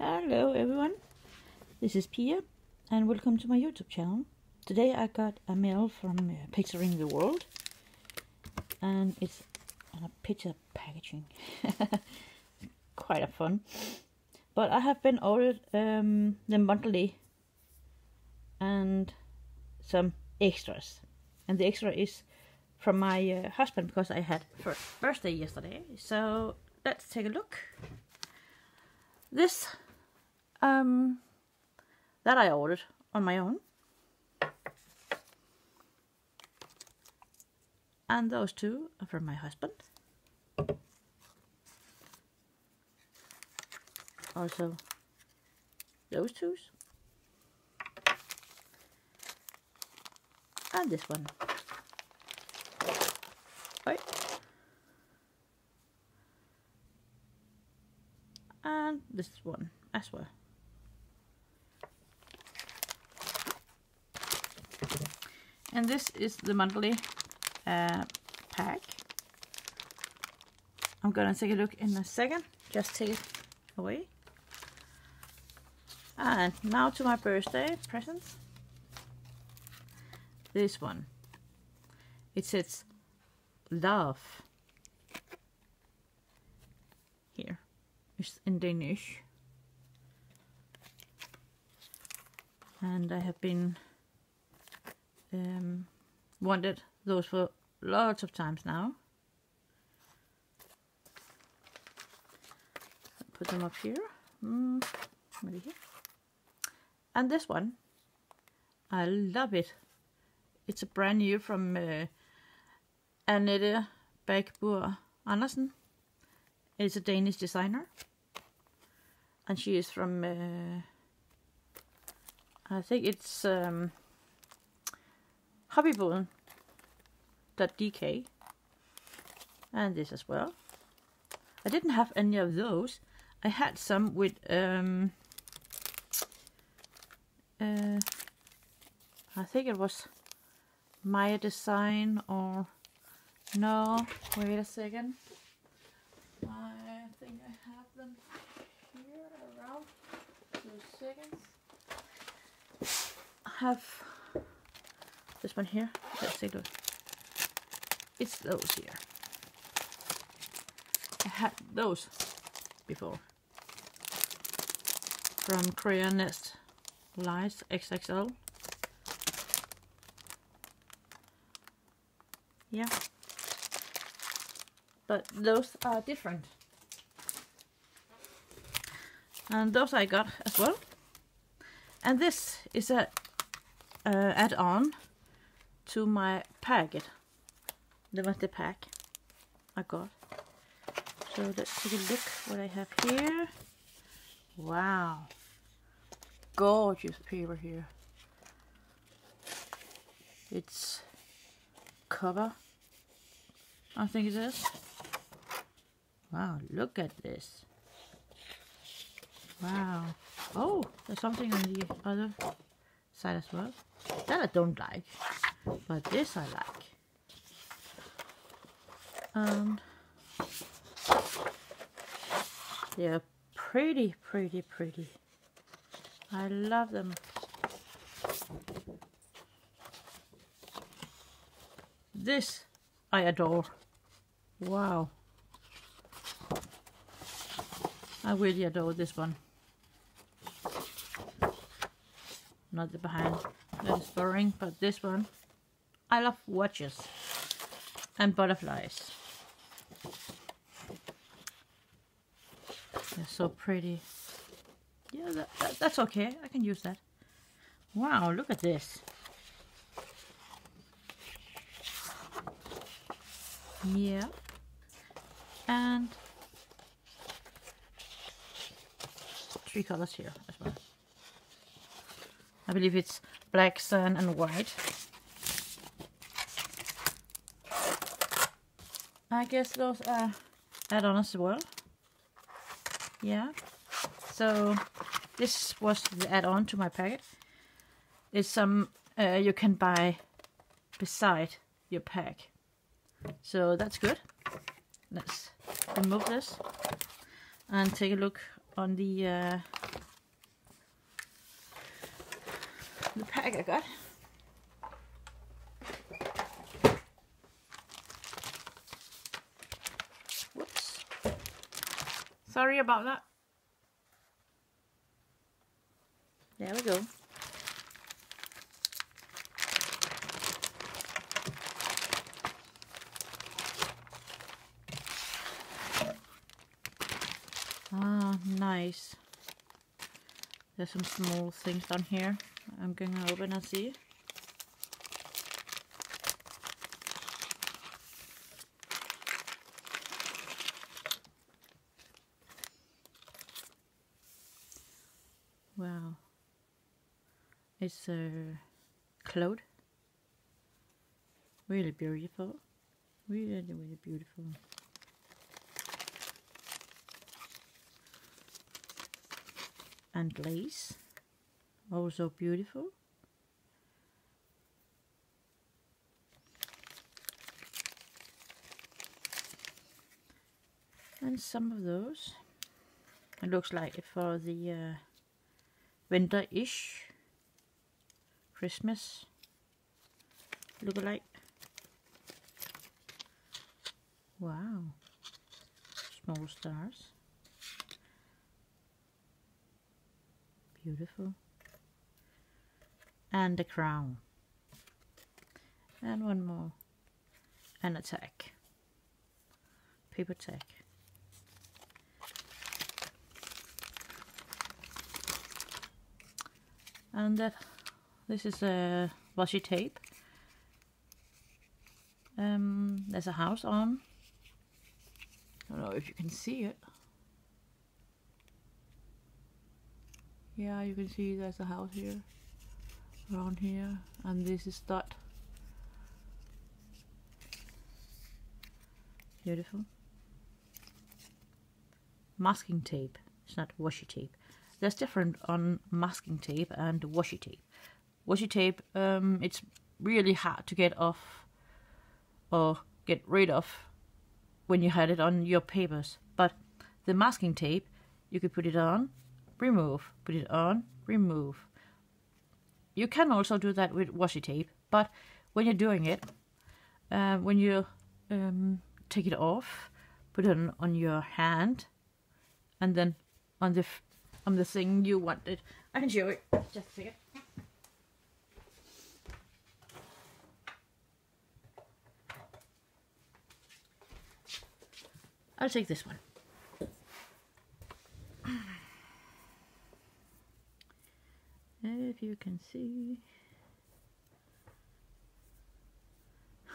Hello everyone, this is Pia and welcome to my YouTube channel. Today I got a mail from Picturing the World and it's on a picture packaging. Quite a fun. But I have been ordered the monthly and some extras. And the extra is from my husband because I had first birthday yesterday. So let's take a look. This that I ordered on my own, and those two are from my husband. Also those two and this one. Right. And this one as well. And this is the monthly pack. I'm gonna take a look in a second. Just take it away. And now to my birthday presents. This one. It says love. Here. It's in Danish. And I have been wanted those for lots of times now. Put them up here. Maybe here. And this one, I love it. It's a brand new from Annette Begboer Andersen. It's a Danish designer, and she is from I think it's Hobbybone.dk, and this as well. I didn't have any of those. I had some with I think it was Maya Design, or no, wait a second, I think I have them here around 2 seconds. I have this one here. Let's take a look. It's those here. I had those before. From Korea Nest Lies XXL. Yeah. But those are different. And those I got as well. And this is a add-on to my packet. That was the pack I got. So let's take a look what I have here. Wow. Gorgeous paper here. It's cover, I think it is. Wow, look at this. Wow. Oh, there's something on the other side as well. That I don't like. But this I like. They're pretty, pretty, pretty. I love them. This I adore. Wow. I really adore this one. Not the behind, that is boring, but this one. I love watches and butterflies. They're so pretty. Yeah, that's okay. I can use that. Wow, look at this. Yeah. And three colors here as well. I believe it's black, sun, and white. I guess those are add-ons as well. Yeah. So this was the add-on to my packet. It's some you can buy beside your pack. So that's good. Let's remove this and take a look on the pack I got. Whoops. Sorry about that. There we go. Ah, nice. There's some small things down here. I'm going to open and see. Wow. It's a cloud. Really beautiful. Really, really beautiful. And lace, also beautiful. And some of those, it looks like for the winter-ish Christmas look-alike. Wow, small stars. Beautiful. And the crown. And one more. And a tag. Paper tag. And this is a washi tape. There's a house on. I don't know if you can see it. Yeah, you can see there's a house here, around here, and this is that. Beautiful. Masking tape, it's not washi tape. There's different on masking tape and washi tape. Washi tape, it's really hard to get off or get rid of when you had it on your papers. But the masking tape, you could put it on, remove, put it on, remove. You can also do that with washi tape, but when you're doing it, when you take it off, put it on your hand, and then on the thing you wanted. I can show it. Just a second. I'll take this one. If you can see,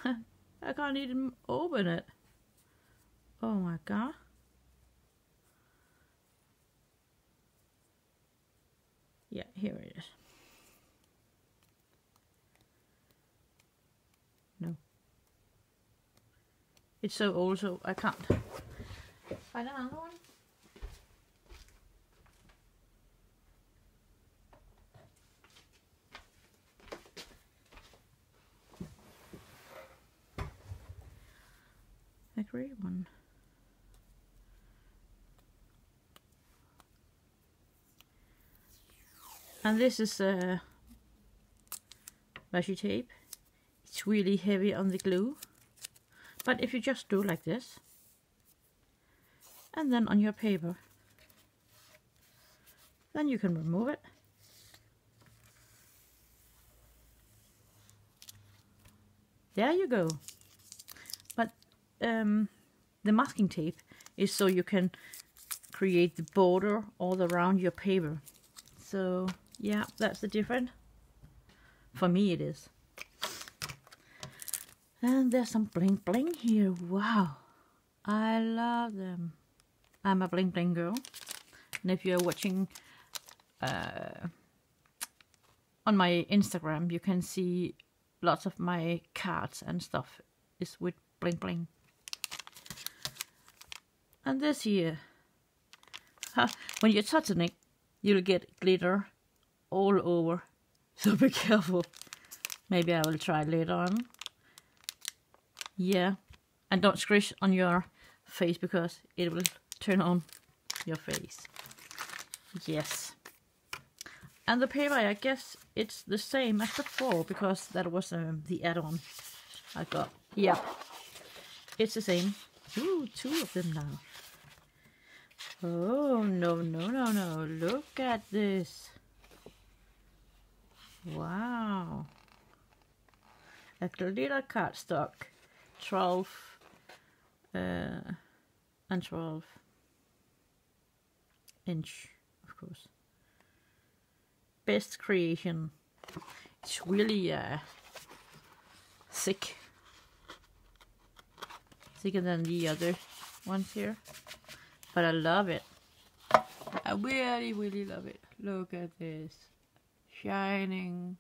I can't even open it. Oh my god. Yeah, here it is. No. It's so old, so I can't. Find another one. A grey one. And this is washi tape. It's really heavy on the glue, but if you just do like this and then on your paper, then you can remove it. There you go. The masking tape is so you can create the border all around your paper. So yeah, that's the difference. For me it is. And there's some bling bling here. Wow, I love them. I'm a bling bling girl. And if you're watching on my Instagram, you can see lots of my cards and stuff is with bling bling. And this here, when you're touching it, you'll get glitter all over, so be careful. Maybe I will try later on. Yeah, and don't scratch on your face because it will turn on your face. Yes. And the paper, I guess it's the same as before, because that was the add-on I got. Yeah, it's the same. Ooh, two of them now. Oh, no, no, no, no. Look at this. Wow. A glitter cardstock. 12 and 12 inch, of course. Best creation. It's really thick. Thicker than the other ones here. But I love it. I really, really love it. Look at this. Shining.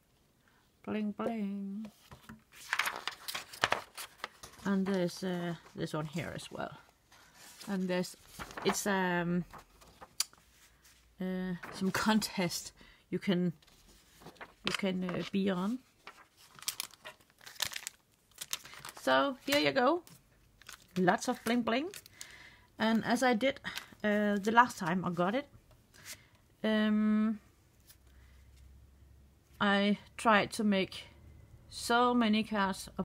Bling, bling. And there's this one here as well. And there's, it's some contest you can be on. So here you go, lots of bling bling. And as I did the last time I got it, I tried to make so many cards